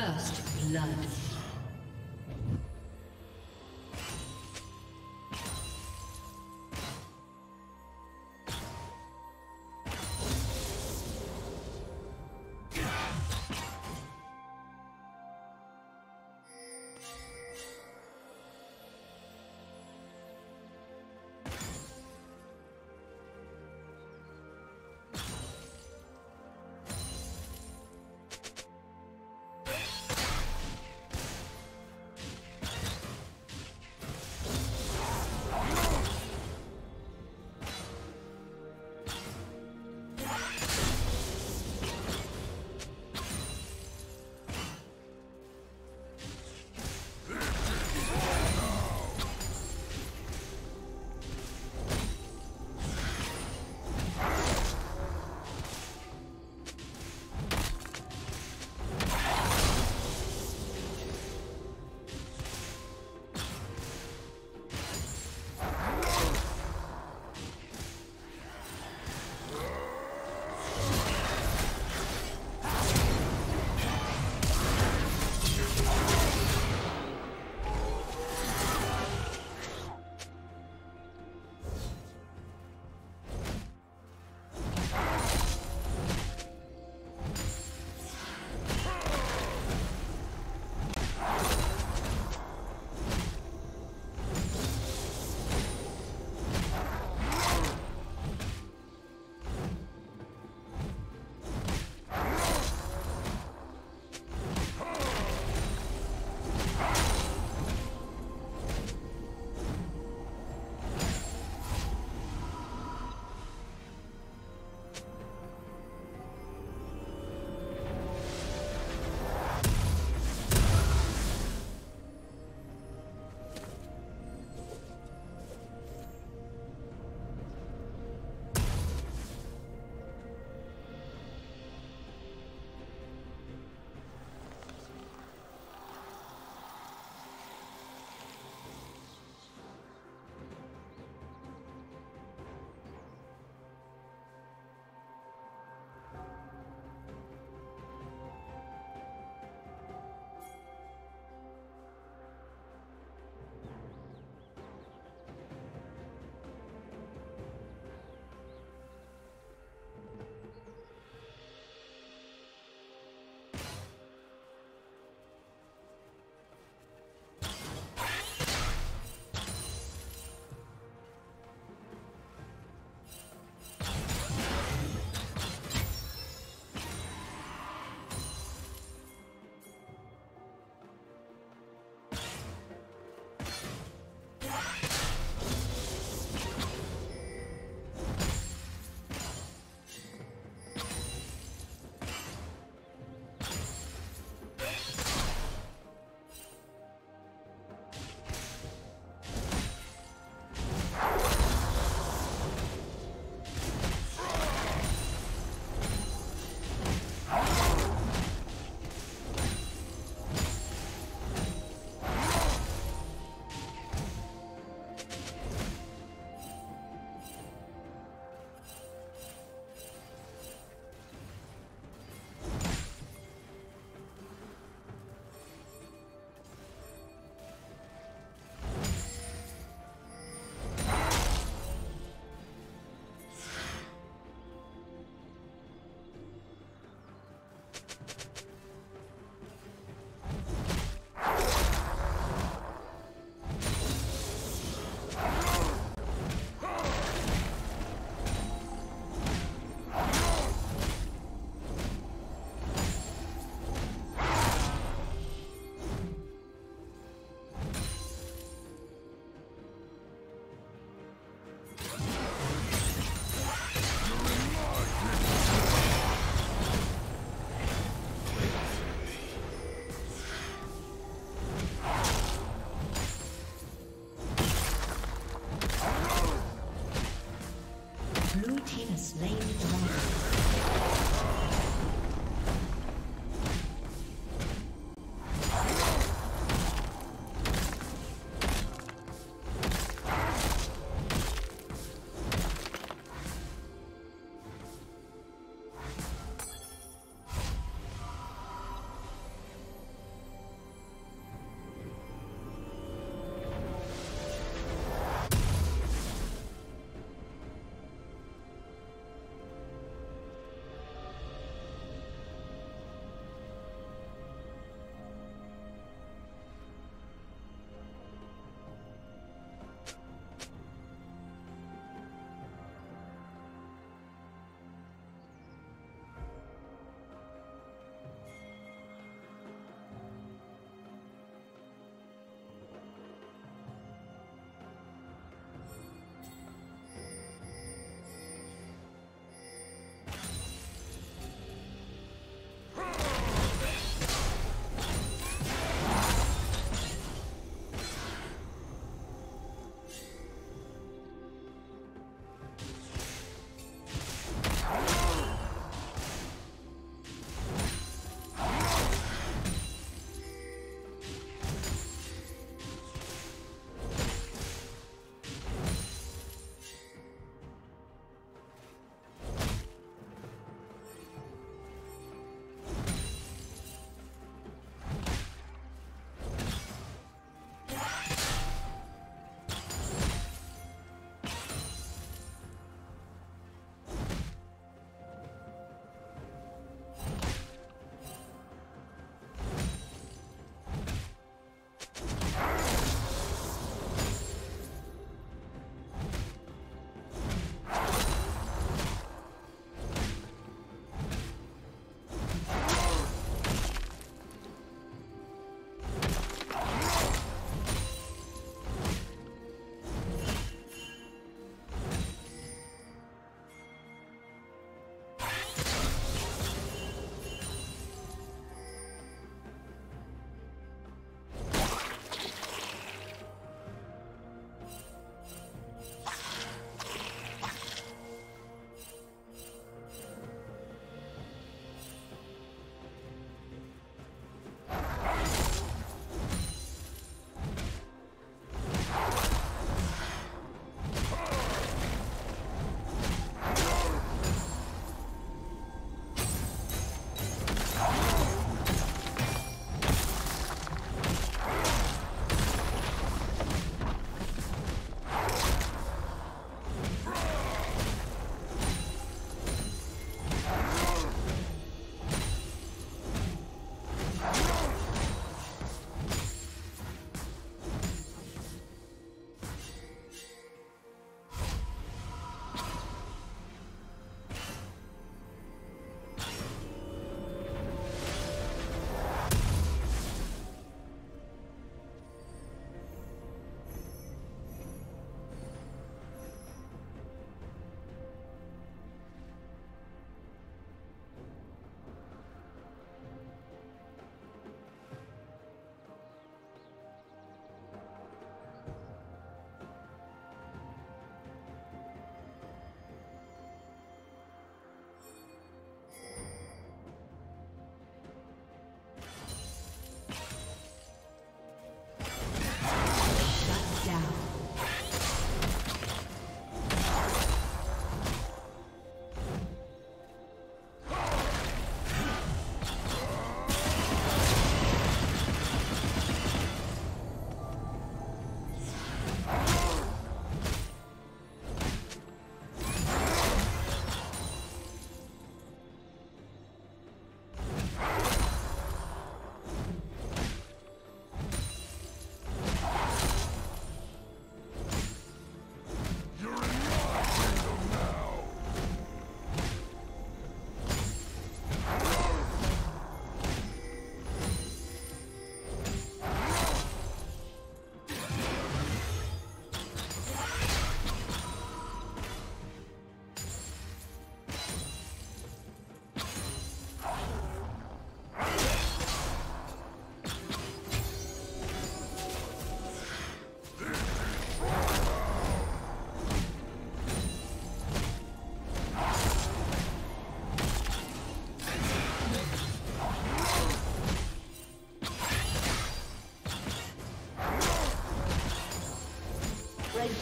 First blood.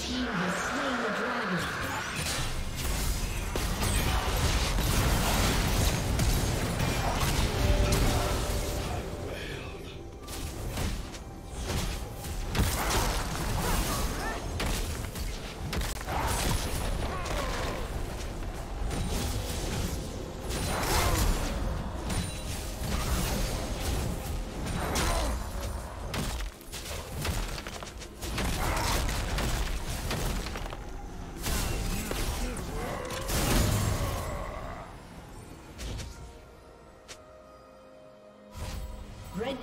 team has slain the dragon. Red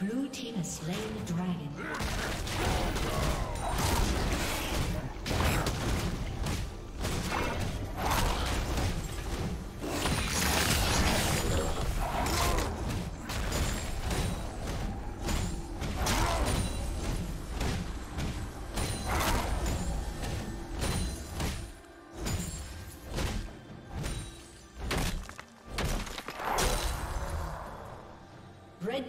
Blue team has slain the dragon. Red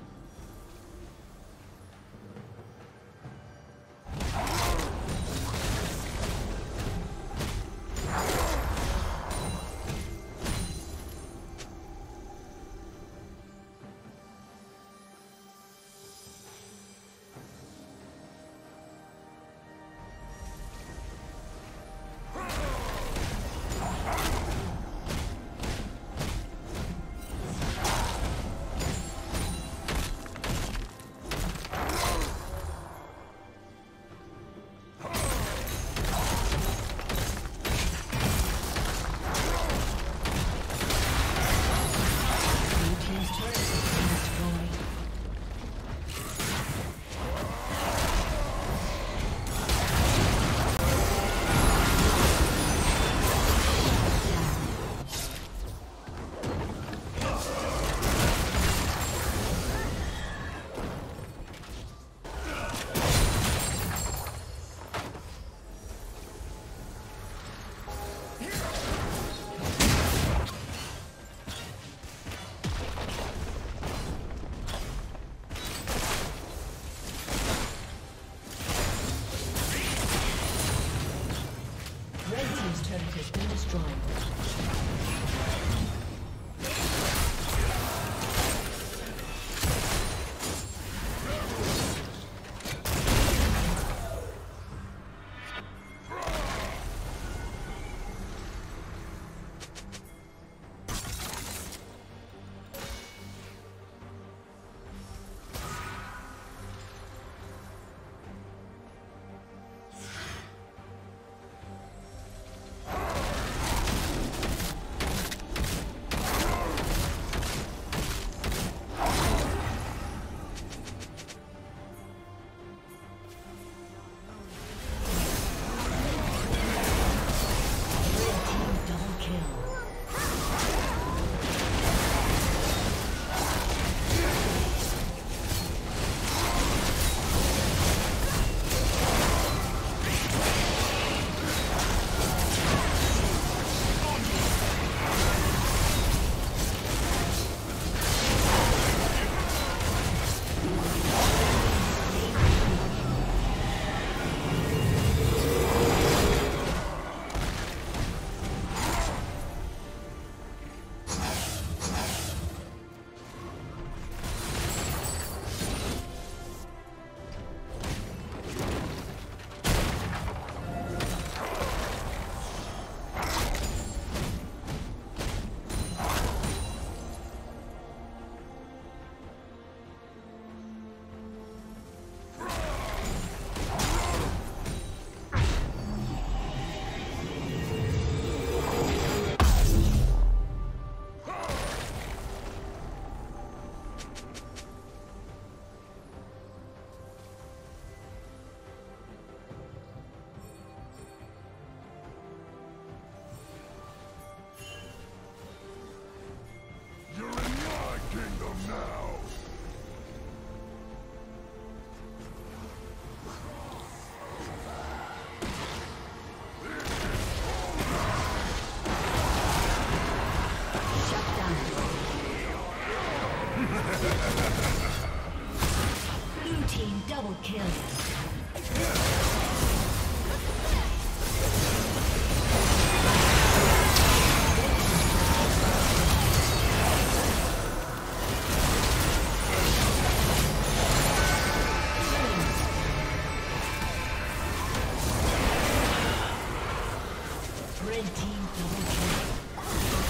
Red team double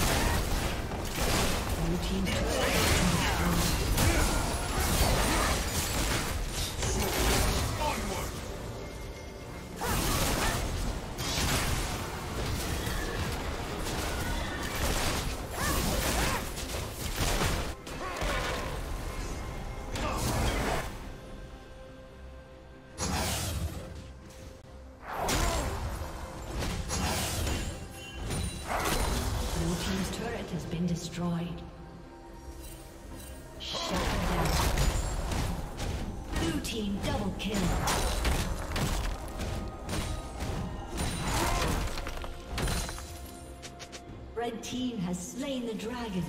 kill. Blue team destroyed. Shut down. Blue team double kill. Red team has slain the dragon.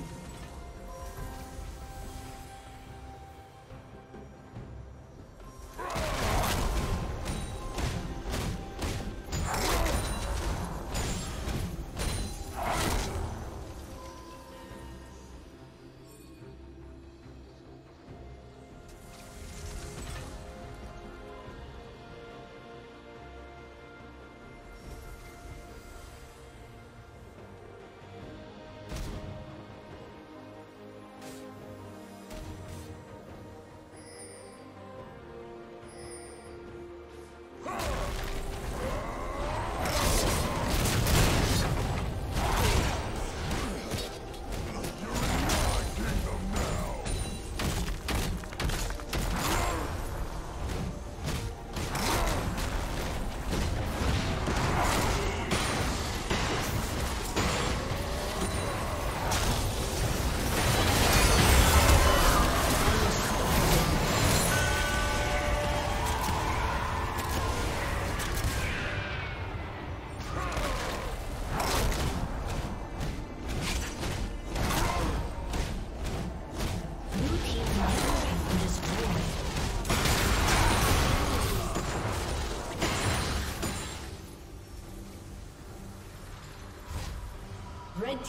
Red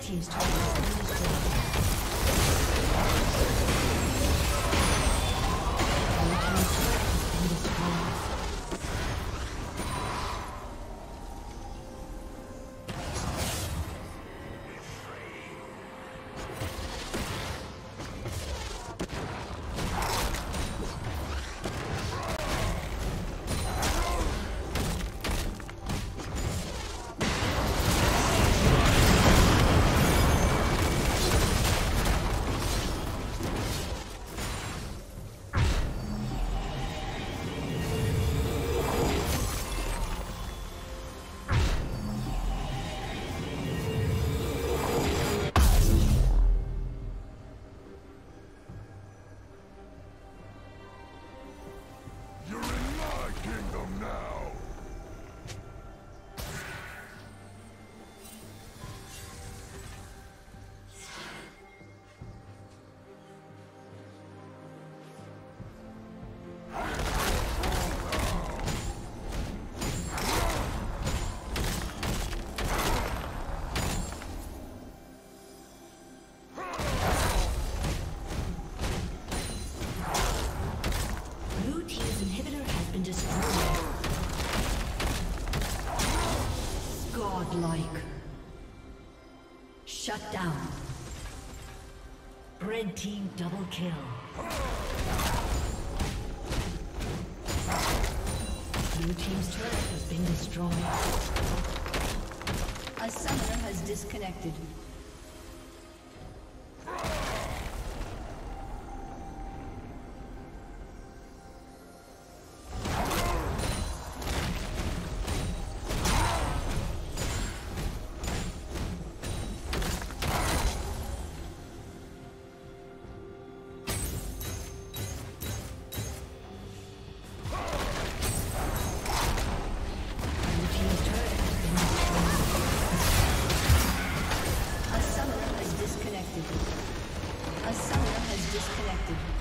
Team's turret has been destroyed. Shut down. Red team double kill. Blue team's turret has been destroyed. A summoner has disconnected. A summoner has disconnected.